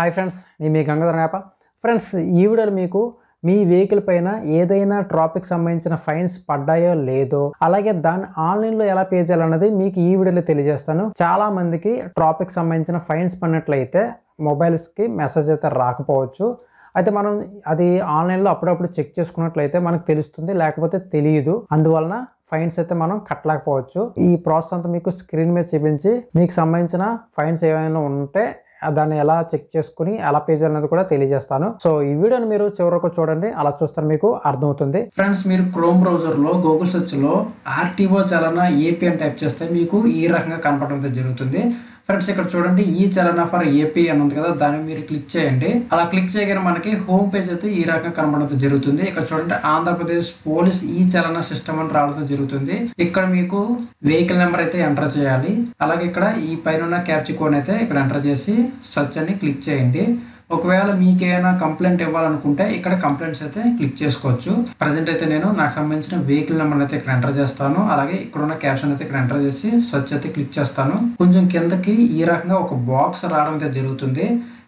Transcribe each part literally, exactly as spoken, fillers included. High friends नी गंगाधरनेप friends ई वीडियो मी वेहिकल पैन एदైనా ट्राफिक संबंधी फाइन्स पड्डायो लेदो अलागे दान आन్లైన్ ఎలా పే చేయాలనేది మీకు ఈ వీడియోలో తెలియజేస్తాను। చాలా మందికి ట్రాఫిక్ సంబంధించిన ఫైన్స్ పడినట్లయితే మొబైల్స్ కి మెసేజ్ అయితే రాకపోవచ్చు। అయితే మనం అది ఆన్లైన్ లో అప్పుడప్పుడు చెక్ చేసుకున్నట్లయితే మనకు తెలుస్తుంది, లేకపోతే తెలియదు। అందువలన ఫైన్స్ అయితే మనం కట్టలేకపోవచ్చు। ఈ ప్రాసెస్ అంతా మీకు స్క్రీన్ మీద చూపించి మీకు సంబంధించిన ఫైన్స్ ఏమైనా ఉంటే దాన్ని ఎలా చెక్ చేసుకుని ఎలా పే చేయాలనేది కూడా తెలియజేస్తాను। సో ఈ వీడియోని మీరు చివరకు చూడండి, అలా చూస్తారు మీకు అర్థమవుతుంది। ఫ్రెండ్స్ మీరు క్రోమ్ బ్రౌజర్ లో గూగుల్ సెర్చ్ లో ఆర్టీఓ చలన ఏపీ అని టైప్ చేస్తే మీకు ఈ రకంగా కనపడడం జరుగుతుంది। ఫ్రెండ్స్ ఇక్కడ చూడండి, ఈ చలన ఫర్ ఏపీ అని ఉంది కదా, దాన్ని మీరు క్లిక్ చేయండి। అలా క్లిక్ చేయగానే మనకి హోమ్ పేజ్ అయితే ఈ రకంగా కనబడడం జరుగుతుంది। ఇక్కడ చూడండి, ఆంధ్రప్రదేశ్ పోలీస్ ఈ చలన సిస్టమ్ అని రావడం జరుగుతుంది। ఇక్కడ మీకు వెహికల్ నెంబర్ అయితే ఎంటర్ చేయాలి। అలాగే ఇక్కడ ఈ పైన ఉన్న క్యాప్చా కోడ్ అయితే ఇక్కడ ఎంటర్ చేసి సర్చ్ అని క్లిక్ చేయండి। ఒకవేళ మీకు ఏమైనా కంప్లైంట్ ఇవ్వాలనుకుంటే ఇక్కడ కంప్లైంట్స్ అయితే క్లిక్ చేసుకోవచ్చు। ప్రజెంట్ అయితే నేను నాకు సంబంధించిన వెహికల్ నెంబర్ అయితే ఇక్కడ ఎంటర్ చేస్తాను। అలాగే ఇక్కడ ఉన్న క్యాప్షన్ అయితే ఇక్కడ ఎంటర్ చేసి సర్చ్ అయితే క్లిక్ చేస్తాను। కొంచెం కిందకి ఈ రకంగా ఒక బాక్స్ రావడం అయితే జరుగుతుంది।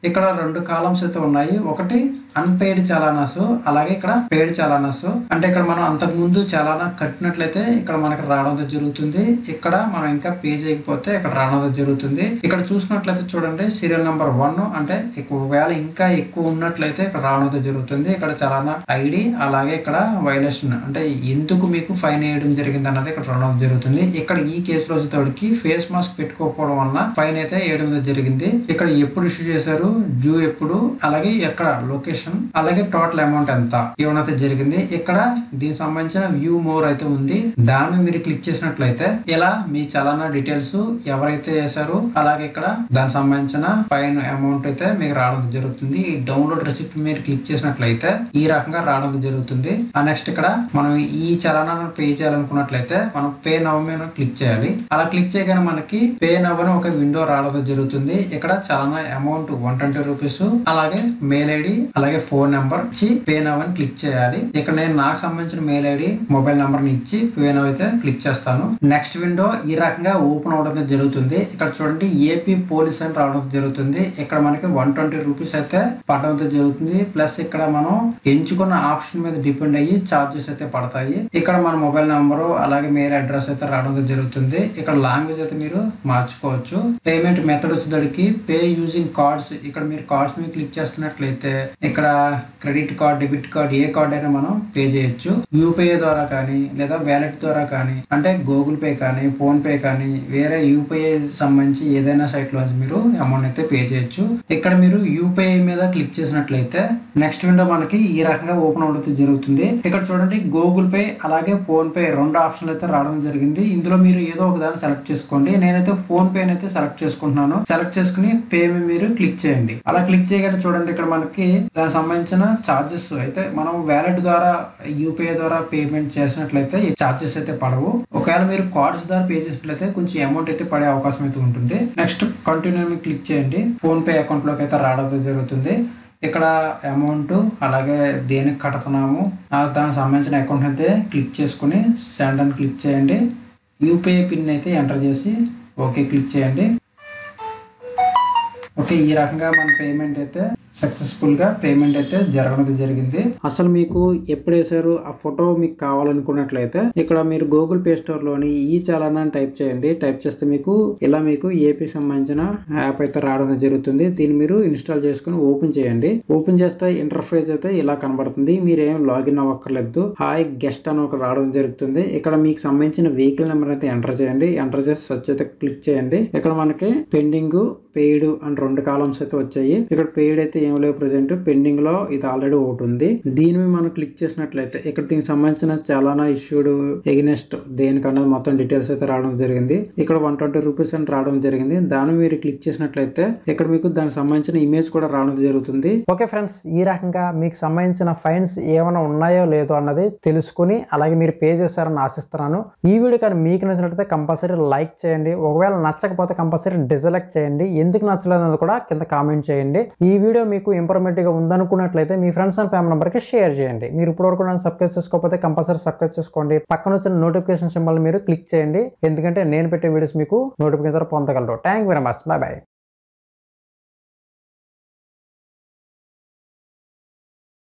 ఇక్కడ రెండు కాలమ్స్ అయితే ఉన్నాయి, ఒకటి అన్‌పేడ్ చలానాస్, అలాగే ఇక్కడ పేడ్ చలానాస్। అంటే ఇక్కడ మనం అంతకు ముందు చలానా కట్టినట్లయితే ఇక్కడ మనకు రావడం జరుగుతుంది, ఇక్కడ మనం ఇంకా పే చేయకపోతే ఇక్కడ రావడం జరుగుతుంది। ఇక్కడ చూసినట్లయితే చూడండి, సీరియల్ నెంబర్ వన్ అంటే ఒకవేళ ఇంకా ఎక్కువ ఉన్నట్లయితే ఇక్కడ రావడం జరుగుతుంది। ఇక్కడ చలానా ఐడి, అలాగే ఇక్కడ వైలేషన్ అంటే ఎందుకు మీకు ఫైన్ వేయడం జరిగింది అన్నది ఇక్కడ రావడం జరుగుతుంది। ఇక్కడ ఈ కేసులో వచ్చేటోడికి ఫేస్ మాస్క్ పెట్టుకోకపోవడం వల్ల ఫైన్ అయితే వేయడం జరిగింది। ఇక్కడ ఎప్పుడు ఇష్యూ చేశారు, డ్యూ ఎప్పుడు, అలాగే ఎక్కడ లొకేషన్, అలాగే టోటల్ అమౌంట్ ఎంత ఏమైనా జరిగింది। ఇక్కడ దీనికి సంబంధించిన వ్యూ మోర్ అయితే ఉంది, దాన్ని మీరు క్లిక్ చేసినట్లయితే ఇలా మీ చలానా డీటెయిల్స్ ఎవరైతే చేశారు, అలాగే ఇక్కడ దానికి సంబంధించిన ఫైన్ అమౌంట్ అయితే మీకు రావడం జరుగుతుంది। ఈ డౌన్లోడ్ రిసిప్ట్ మీరు క్లిక్ చేసినట్లయితే ఈ రకంగా రావడం జరుగుతుంది। నెక్స్ట్ ఇక్కడ మనం ఈ చలానా పే చేయాలనుకున్నట్లయితే మనం పే నౌ మీద క్లిక్ చేయాలి। అలా క్లిక్ చేయగానే మనకి పే నౌ అని ఒక విండో రావడం జరుగుతుంది। ఇక్కడ చలానా అమౌంట్ వన్ ట్వంటీ రూపీస్, అలాగే మెయిల్ ఐడి, అలాగే ఫోన్ నెంబర్ ఇచ్చి పే నౌ అని క్లిక్ చేయాలి। ఇక్కడ నేను నాకు సంబంధించిన మెయిల్ ఐడి, మొబైల్ నెంబర్ ని ఇచ్చి పే నౌ అయితే క్లిక్ చేస్తాను। నెక్స్ట్ విండో ఈ రకంగా ఓపెన్ అవడం జరుగుతుంది। ఇక్కడ చూడండి, ఏపీ పోలీస్ అని రావడం జరుగుతుంది। ఇక్కడ మనకి వన్ ట్వంటీ రూపీస్ అయితే పడడం జరుగుతుంది, ప్లస్ ఇక్కడ మనం ఎంచుకున్న ఆప్షన్ మీద డిపెండ్ అయ్యి చార్జెస్ అయితే పడతాయి। ఇక్కడ మన మొబైల్ నెంబరు, అలాగే మెయిల్ అడ్రస్ అయితే రావడం జరుగుతుంది। ఇక్కడ లాంగ్వేజ్ అయితే మీరు మార్చుకోవచ్చు। పేమెంట్ మెథడ్ వచ్చేసరికి పే యూజింగ్ కార్డ్స్, ఇక్కడ మీరు కార్డ్స్ మీద క్లిక్ చేస్తున్నట్లయితే ఇక్కడ క్రెడిట్ కార్డ్, డెబిట్ కార్డ్, ఏ కార్డ్ అయినా మనం పే చేయొచ్చు। యూపీఐ ద్వారా కానీ, లేదా వ్యాలెట్ ద్వారా కానీ, అంటే గూగుల్ పే కానీ, ఫోన్ పే కానీ, వేరే యూపీఐ సంబంధించి ఏదైనా సైట్ లో మీరు అమౌంట్ అయితే పే చేయొచ్చు। ఇక్కడ మీరు యూపీఐ మీద క్లిక్ చేసినట్లయితే నెక్స్ట్ విండో మనకి ఈ రకంగా ఓపెన్ అవడం జరుగుతుంది। ఇక్కడ చూడండి, గూగుల్ పే అలాగే ఫోన్ పే రెండు ఆప్షన్లు అయితే రావడం జరిగింది। ఇందులో మీరు ఏదో ఒక దాన్ని సెలెక్ట్ చేసుకోండి। నేనైతే ఫోన్ పే అయితే సెలెక్ట్ చేసుకుంటున్నాను। సెలెక్ట్ చేసుకుని పే మీరు క్లిక్ చేయండి। అలా క్లిక్ చేయగానే చూడండి, ఇక్కడ మనకి దానికి సంబంధించిన చార్జెస్ అయితే మనం వ్యాలెట్ ద్వారా, యూపీఐ ద్వారా పేమెంట్ చేసినట్లయితే ఈ చార్జెస్ అయితే పడవు। ఒకవేళ మీరు కార్డ్స్ ద్వారా పే చేసినట్లయితే కొంచెం అమౌంట్ అయితే పడే అవకాశం అయితే ఉంటుంది। నెక్స్ట్ కంటిన్యూ మీద క్లిక్ చేయండి, ఫోన్ పే అకౌంట్ లోకి అయితే రావడం జరుగుతుంది। ఇక్కడ అమౌంట్, అలాగే దేనికి కడుతున్నాము, దానికి సంబంధించిన అకౌంట్ అయితే క్లిక్ చేసుకుని సెండ్ అని క్లిక్ చేయండి। యూపీఐ పిన్ అయితే ఎంటర్ చేసి ఓకే క్లిక్ చేయండి। ఓకే, ఈ రకంగా మన పేమెంట్ అయితే సక్సెస్ఫుల్ గా పేమెంట్ అయితే జరగడం జరిగింది। అసలు మీకు ఎప్పుడు వేసారు ఆ ఫోటో మీకు కావాలనుకున్నట్లయితే ఇక్కడ మీరు గూగుల్ ప్లే స్టోర్ లోని ఈ చలానా టైప్ చేయండి। టైప్ చేస్తే మీకు ఇలా మీకు ఏపీ సంబంధించిన యాప్ అయితే రావడం జరుగుతుంది। దీన్ని మీరు ఇన్స్టాల్ చేసుకుని ఓపెన్ చేయండి। ఓపెన్ చేస్తే ఇంటర్ఫేస్ అయితే ఇలా కనబడుతుంది, మీరేం లాగిన్ అవ్వక్కర్లేదు। హాయ్ గెస్ట్ అని ఒక రావడం జరుగుతుంది। ఇక్కడ మీకు సంబంధించిన వెహికల్ నెంబర్ అయితే ఎంటర్ చేయండి। ఎంటర్ చేసి సర్చ్ అయితే క్లిక్ చేయండి। ఇక్కడ మనకి పెండింగ్, పెయిడ్ అని రెండు కాలమ్స్ అయితే వచ్చాయి। ఇక్కడ పెయిడ్ అయితే ఏం లేవు, ప్రజెంట్ పెండింగ్ లో ఇది ఆల్రెడీ ఒకటి ఉంది, దీని మనం క్లిక్ చేసినట్లయితే ఇక్కడ దీనికి సంబంధించిన చలానా ఇష్యూడ్, ఎగ్నెస్ట్ దేనికన్నా మొత్తం డీటెయిల్స్ అయితే రావడం జరిగింది। ఇక్కడ వన్ ట్వంటీ రూపీస్ అని రావడం జరిగింది, దాన్ని మీరు క్లిక్ చేసినట్లయితే ఇక్కడ మీకు దానికి సంబంధించిన ఇమేజ్ కూడా రావడం జరుగుతుంది। ఓకే ఫ్రెండ్స్, ఈ రకంగా మీకు సంబంధించిన ఫైన్స్ ఏమైనా ఉన్నాయో లేదో అన్నది తెలుసుకుని అలాగే మీరు పే చేస్తారని ఆశిస్తున్నాను। ఈ వీడియో కానీ మీకు నచ్చినట్లయితే కంపల్సరీ లైక్ చేయండి, ఒకవేళ నచ్చకపోతే కంపల్సరీ డిస్లైక్ చేయండి, ఎందుకు నచ్చలేదని కూడా కింద కామెంట్ చేయండి। ఈ వీడియో మీకు ఇన్ఫర్మేటివ్ గా ఉందనుకున్నట్లయితే మీ ఫ్రెండ్స్ అండ్ ఫ్యామిలీ మెంబర్కి షేర్ చేయండి। మీరు ఇప్పటివరకు నన్ను సబ్స్క్రైబ్ చేసుకోకపోతే కంపల్సరీ సబ్స్క్రైబ్ చేసుకోండి, పక్కన వచ్చిన నోటిఫికేషన్ సింబల్ మీరు క్లిక్ చేయండి, ఎందుకంటే నేను పెట్టే వీడియోస్ మీకు నోటిఫికేషన్ ద్వారా పొందగలరు। Thank you very much, bye bye.